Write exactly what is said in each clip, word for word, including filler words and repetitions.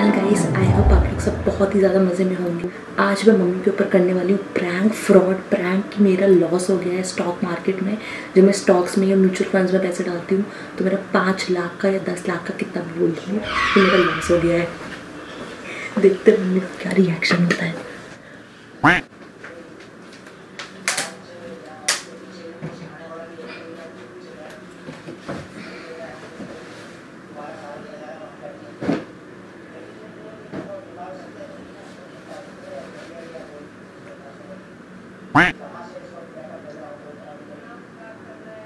And guys I hope आप लोग सब बहुत ही ज़्यादा मज़े में होंगे। आज मैं मम्मी के ऊपर करने वाली हूँ प्रैंक फ्रॉड। प्रैंक कि मेरा लॉस हो गया है स्टॉक मार्केट में। जब मैं स्टॉक्स में या म्यूचुअल फंड्स में पैसे डालती हूँ तो मेरा पाँच लाख का या दस लाख का कितना भी बोलती हूँ कि मेरा लॉस हो गया है। देखते हैं मम्मी का क्या रिएक्शन होता है।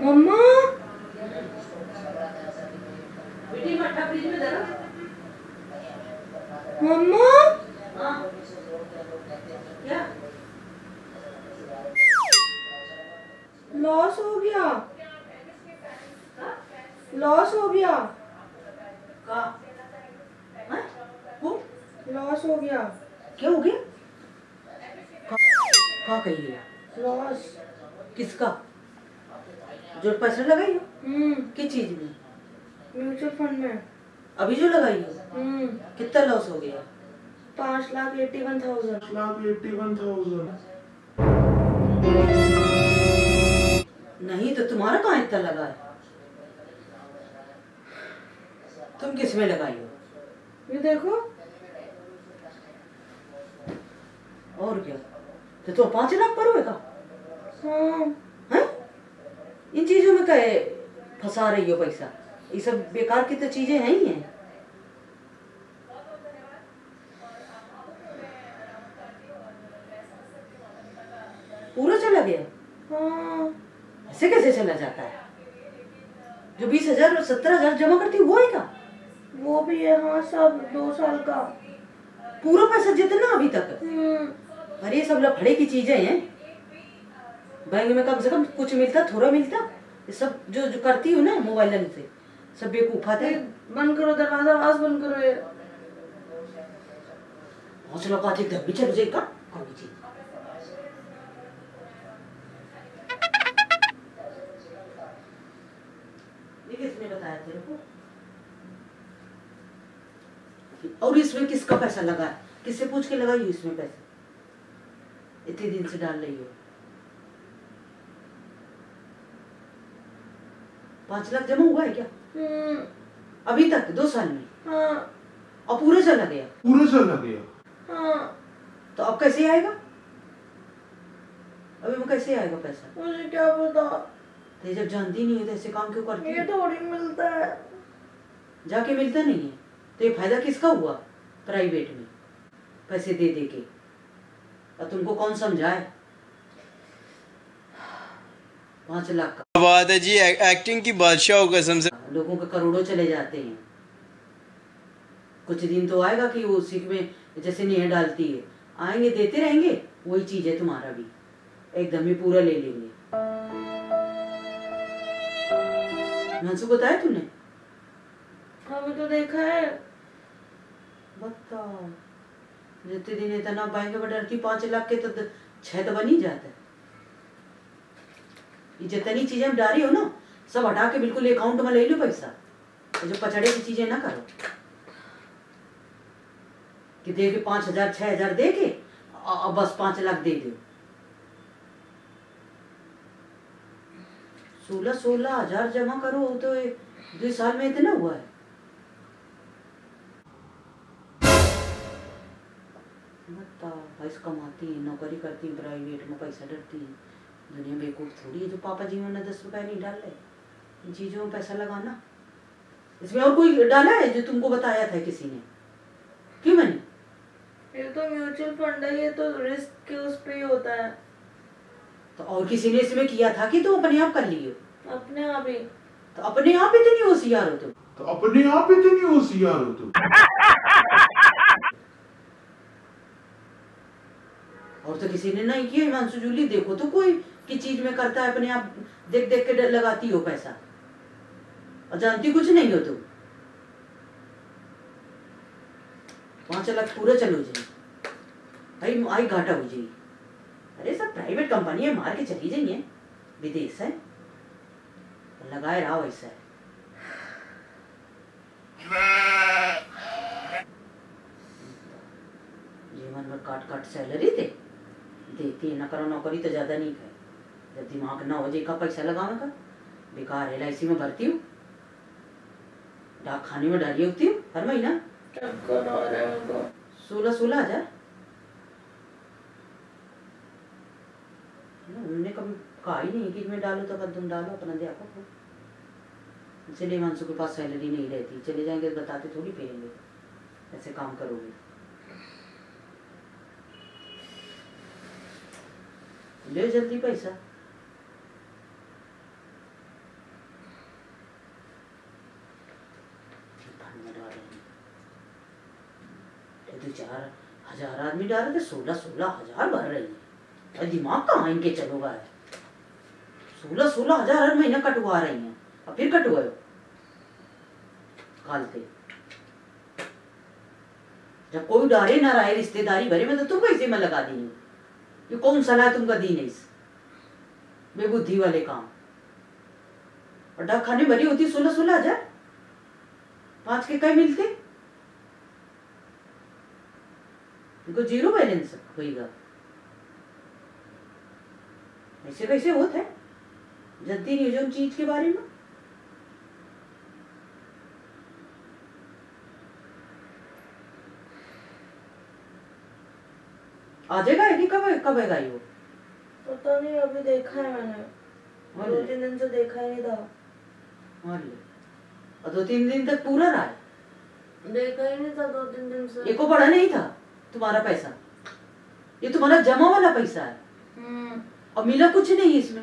मम्मा मम्मा लॉस हो गया, लॉस हो गया, लॉस हो गया। क्या हो गया? क्या कहिए लॉस किसका? जो पैसे लगाई हो किस चीज में? म्यूचुअल फंड में। अभी जो लगाई हो कितना लॉस हो गया? पाँच lakh eighty one thousand lakh eighty one thousand नहीं तो तुम्हारा कहाँ इतना लगा है? तुम किस में लगाई हो? ये देखो। और क्या तो तुम पाँच लाख पर होगा? हाँ। इन चीजों में कहे फंसा रही हो पैसा? ये सब बेकार की तो चीजें हैं ही हैं। पूरा चला गया? हाँ। ऐसे कैसे चला जाता है? जो बीस हजार और सत्रह हजार जमा करती वो ही का वो भी है। हाँ सब दो साल का पूरा पैसा जितना अभी तक। हम्म। अरे ये सब लफड़े की चीजें हैं। बैंक में कम से कम कुछ मिलता, थोड़ा मिलता। ये सब जो जो करती हो ना मोबाइल से सब बेवकूफा थे। बंद करो दरवाजा, आज बंद करो ये। हौसला का ठीक दब बिचर जे का कौन चीज? ये किसने बताया तेरे को? और इसमें किसका पैसा लगा है? किससे पूछ के लगाई हो इसमें पैसा? इतने दिन से डाल रही हो। पाँच लाख जमा हुआ है क्या? हम्म। अभी तक दो साल में? हाँ। और पूरा चला गया? पूरा चला गया। हाँ। तो अब कैसे आएगा? अभी वो कैसे आएगा पैसा? मुझे क्या पता। तो जब जानती नहीं है तो ऐसे काम क्यों करती है? ये थोड़ी मिलता है, जाके मिलता नहीं है तो ये फायदा किसका हुआ? प्राइवेट में पैसे दे दे के। और तुमको कौन समझाए? पाँच लाख का बात है जी। एक, एक्टिंग की बादशाह होगा समझ। लोगों के करोड़ों चले जाते हैं। कुछ दिन तो आएगा कि वो उसी में जैसे नहीं डालती है आएंगे देते रहेंगे। वही चीज है तुम्हारा भी, एकदम ही पूरा ले लेंगे। मंसू बताया तूने? हमें तो देखा है। बताओ जितने दिन इतना बैंक में डरती पाँच लाख के तो छह तो बन ही जाता है। जितनी चीजें हम डाली हो ना सब हटा के बिल्कुल अकाउंट में ले लो पैसा। जो पचड़े की चीजें ना करो कि दे के पांच हजार छह हजार दे के अब बस पांच लाख दे दो। सोलह सोलह हजार जमा करो तो दो साल में इतना हुआ है। बताओ कमाती है, नौकरी करती है, प्राइवेट में पैसा डरती है। दुनिया बेवकूफ थोड़ी है जो पापा जी ने दस रुपए नहीं डाल रहे। इन चीजों में पैसा लगाना। इसमें और कोई डाला है जो तुमको बताया था किसी ने? क्यों मैंने? ये तो म्यूचुअल फंड है, ये तो रिस्क के उस पे ही होता है। तो और किसी ने इसमें किया था कि तुम अपने आप कर लियो? अपने आप ही। तो अपने आप इतनी होशियार हो तुम? तो अपने आप इतनी होशियार हो तुम? और तो किसी ने नहीं किया। हिमांशु जूली देखो तो कोई की चीज में करता है अपने आप देख देख के डर लगाती हो पैसा और जानती कुछ नहीं हो तुम। पांच लाख पूरा चलो जी भाई, आई घाटा हो जाए। अरे सब प्राइवेट कंपनी है, मार के चली जाइए। विदेश है लगाए रहा ऐसा है। काट काट सैलरी दे देती है। नौकरा नौकरी तो ज़्यादा नहीं है, जब दिमाग ना हो जाए का पैसा लगावे का बेकार। एल आई सी में भरती हूँ, डाक खाने में डाली होती हूँ हर महीना सोलह सोलह हजार। उन्होंने कभी कहा ही नहीं कि इसमें डालो तो कदम डालो अपना देखो। इसलिए मानसू के पास सैलरी नहीं रहती, चले जाएंगे तो बताते थोड़ी पेरेंगे ऐसे काम करोगे। ले जल्दी पैसा, दो चार हजार आदमी डाल रहे थे, सोलह सोलह हजार भर रही है। दिमाग कहाँ इनके चलोगा है। सोलह सोलह हजार हर महीना कटवा रही हैं और फिर कटवाए कालते। जब कोई डारे ना रहे रिश्तेदारी भरे में तो तुमको इसी में लगा दी। ये कौन सलाह तुमका दी नहीं इस बेबुद्धि वाले काम। और डाक खाने भरी होती सोलह सोलह हजार, पांच के कई मिलते। इनको जीरो बैलेंस होगा, ऐसे कैसे होता है। जल्दी नहीं जो चीज के बारे में आ जाएगा कि कब कब आएगा ये पता तो नहीं। अभी देखा है मैंने, दो तीन दिन से देखा ही नहीं था। और दो तीन दिन तक पूरा रहा है, देखा ही नहीं था दो तीन दिन से। एको पड़ा नहीं था तुम्हारा पैसा, ये तुम्हारा जमा वाला पैसा है और मिला कुछ नहीं इसमें।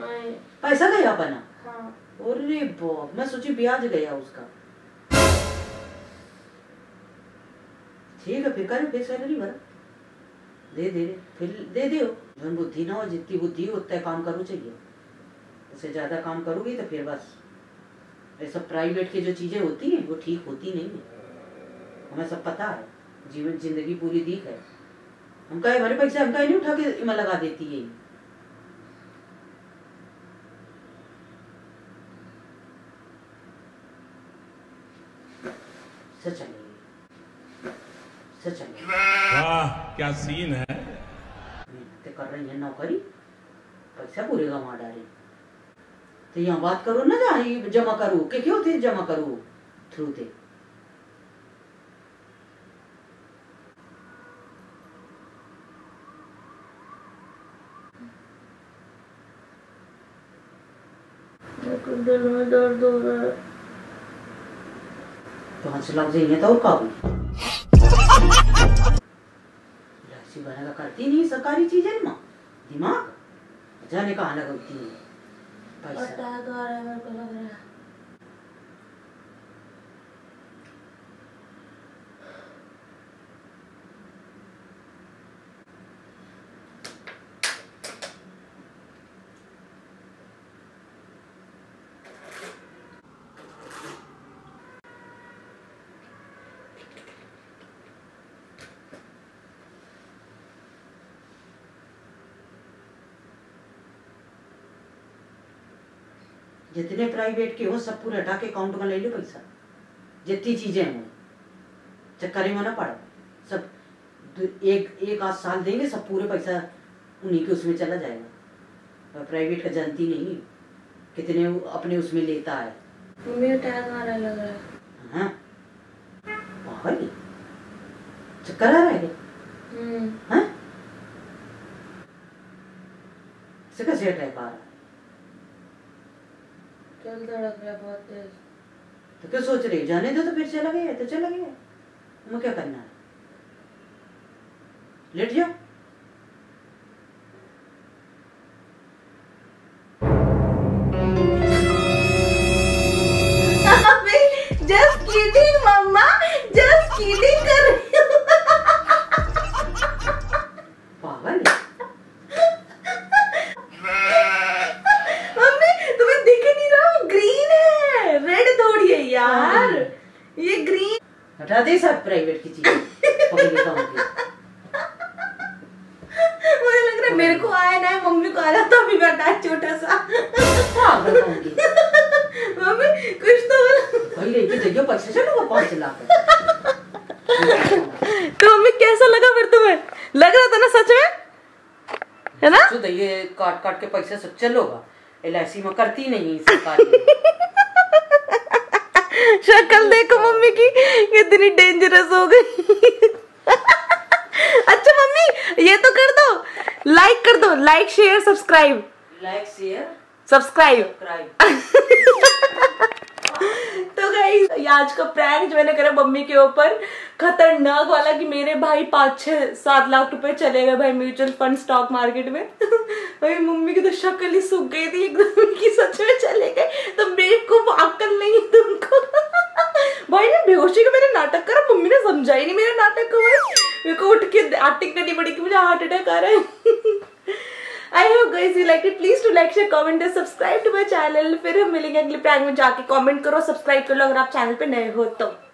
नहीं पैसा गया बना। हाँ। अरे बाप, मैं सोची ब्याज गया उसका। ठीक है फिर करो, फिर सैलरी भरा दे दे फिर दे दे। धन बुद्धि ना हो, जितनी बुद्धि होता है काम करो चाहिए, उससे ज्यादा काम करोगी तो फिर बस ऐसा। प्राइवेट की जो चीजें होती हैं वो ठीक होती नहीं है, हमें सब पता है। जीवन जिंदगी पूरी दी है, हमका हमारे पैसे हमका नहीं उठा के इमा लगा देती है। वाह क्या सीन है। मेहनत कर रही है नौकरी, पैसा पूरे गवा डाले तो यहाँ बात करो ना, जा जमा करो के क्यों थे जमा करो थ्रू थे। दिल में दर्द हो रहा है। पाँच लाख चाहिए था और काबू बनेगा करती नहीं सरकारी चीजें ना। दिमाग जाने का अलग होती है, पैसा जितने प्राइवेट के हो सब पूरे हटा के अकाउंट में ले लो पैसा, जितनी चीजें हों चक्कर में ना पड़ो। सब एक एक आध साल देंगे, सब पूरे पैसा उन्हीं के उसमें चला जाएगा। और प्राइवेट का जानती नहीं कितने अपने उसमें लेता है। हाँ चक्कर आ रहा है। हाँ कैसे अटैक आ रहा है, बहुत तेज। तो क्या सोच रही, जाने दो तो फिर चला गया तो चला गया, हमें क्या करना है। लेट जाओ, जस्ट किडिंग मम्मा, जस्ट किडिंग कर रही हूं। पागल हटा दे सब प्राइवेट की चीजें। मुझे लग रहा है मेरे को आया ना, मम्मी को आ रहा था अभी बेटा छोटा सा। मम्मी कुछ तो बोलो, पैसे चलो पाँच लाख। तो मम्मी कैसा लगा फिर तुम्हें, लग रहा था ना सच में, है ना? तो ये काट काट के पैसे सब चलोगा, एल आई सी में करती नहीं सरकार। शक्ल देखो मम्मी की, कितनी डेंजरस हो गई। अच्छा मम्मी ये तो कर दो, लाइक कर दो, like share subscribe, like share subscribe. तो गाइस ये आज का प्रैंक जो मैंने करा मम्मी के ऊपर, खतरनाक वाला कि मेरे भाई पाँच छह सात लाख रुपए चले गए भाई म्यूचुअल फंड स्टॉक मार्केट में। भाई मम्मी की तो शक्ल ही सूख गई थी एकदम कि सच में चले गए। तो मेरे को अक्ल नहीं है तुमको। भाई ने बेहोशी का मैंने नाटक करा, मम्मी ने समझा ही नहीं मेरा नाटक को। भाई मेरे को उठ के एक्टिंग करनी पड़ी कि मुझे हार्ट अटैक आ रहा है। I hope guys you like it, please to like share comment and subscribe to my channel. फिर हम मिलेंगे अगले प्रैंक में, जाके कमेंट करो, सब्सक्राइब कर लो अगर आप चैनल पे नए हो तो।